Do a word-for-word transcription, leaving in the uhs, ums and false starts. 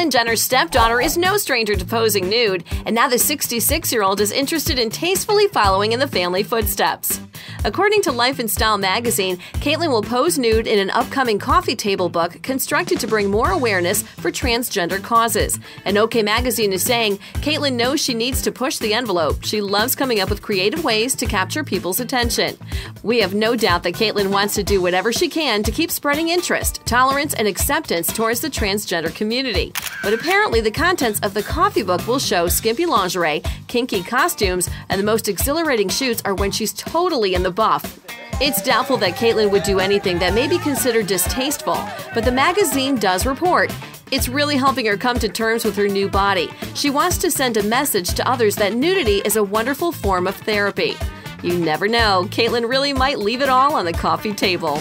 Caitlyn Jenner's stepdaughter is no stranger to posing nude, and now the sixty-six-year-old is interested in tastefully following in the family footsteps. According to Life and Style magazine, Caitlyn will pose nude in an upcoming coffee table book constructed to bring more awareness for transgender causes. And OK Magazine is saying, Caitlyn knows she needs to push the envelope. She loves coming up with creative ways to capture people's attention. We have no doubt that Caitlyn wants to do whatever she can to keep spreading interest, tolerance, and acceptance towards the transgender community. But apparently the contents of the coffee book will show skimpy lingerie, kinky costumes, and the most exhilarating shoots are when she's totally in the buff. It's doubtful that Caitlyn would do anything that may be considered distasteful, but the magazine does report, it's really helping her come to terms with her new body. She wants to send a message to others that nudity is a wonderful form of therapy. You never know, Caitlyn really might leave it all on the coffee table.